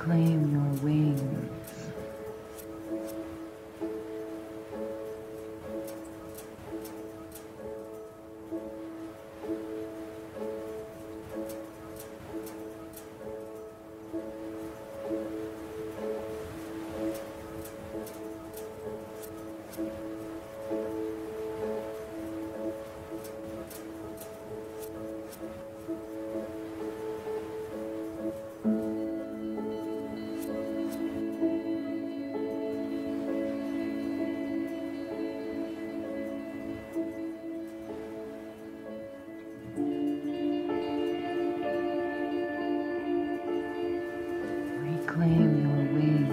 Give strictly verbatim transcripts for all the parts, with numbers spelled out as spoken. reclaim your wings. Claim your wings.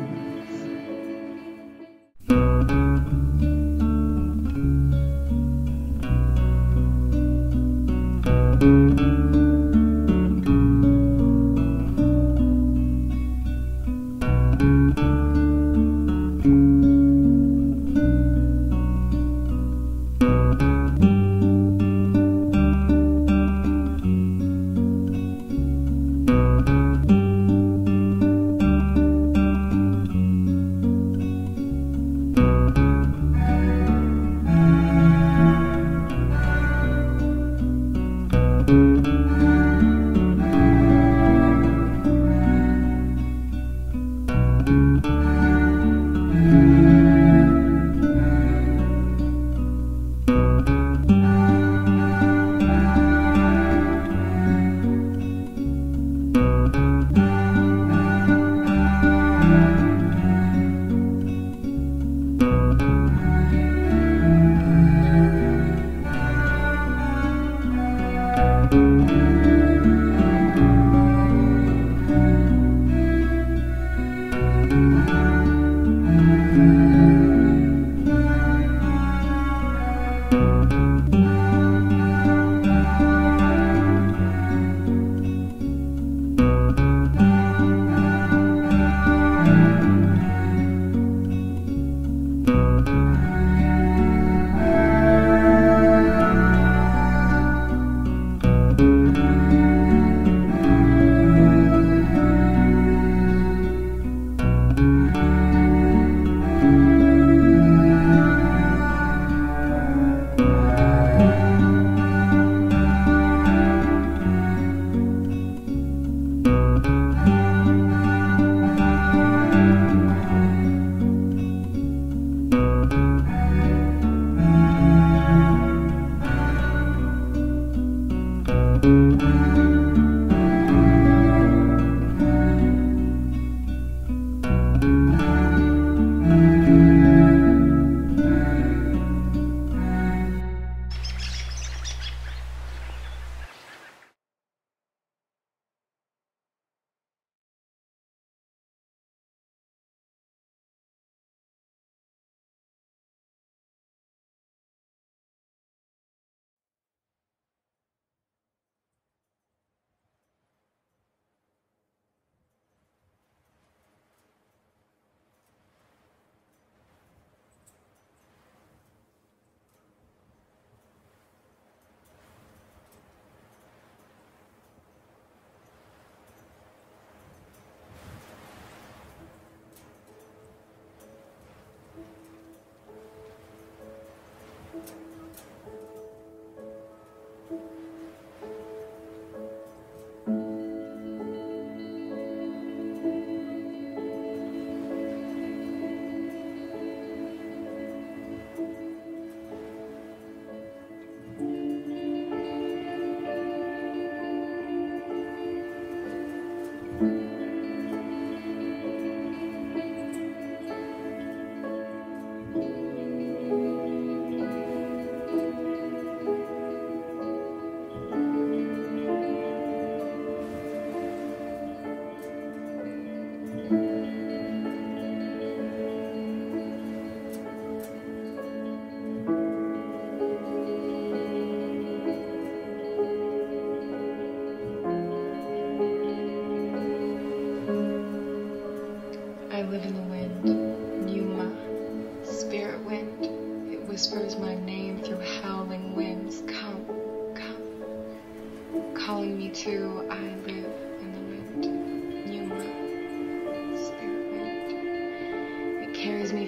Whispers my name through howling winds. Come, come, calling me to I live in the wind. Pneuma.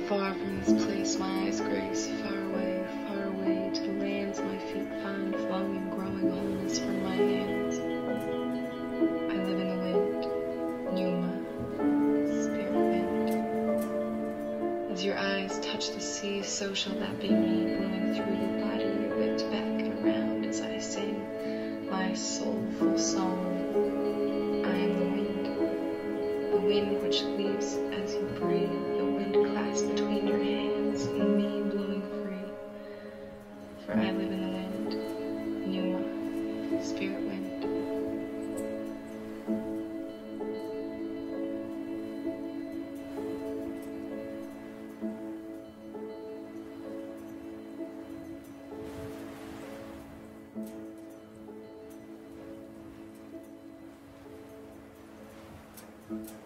Far from this place my eyes grace, far away, far away, to the lands my feet find, flowing, growing wholeness from my hands. I live in the wind, Pneuma, spirit wind. As your eyes touch the sea, so shall that be me, blowing through your body, whipped back and around as I sing my soulful song. I am the wind, the wind which leaves as you breathe. Between your hands and me blowing free, for I live in the wind, Pneuma, spirit wind. Mm-hmm.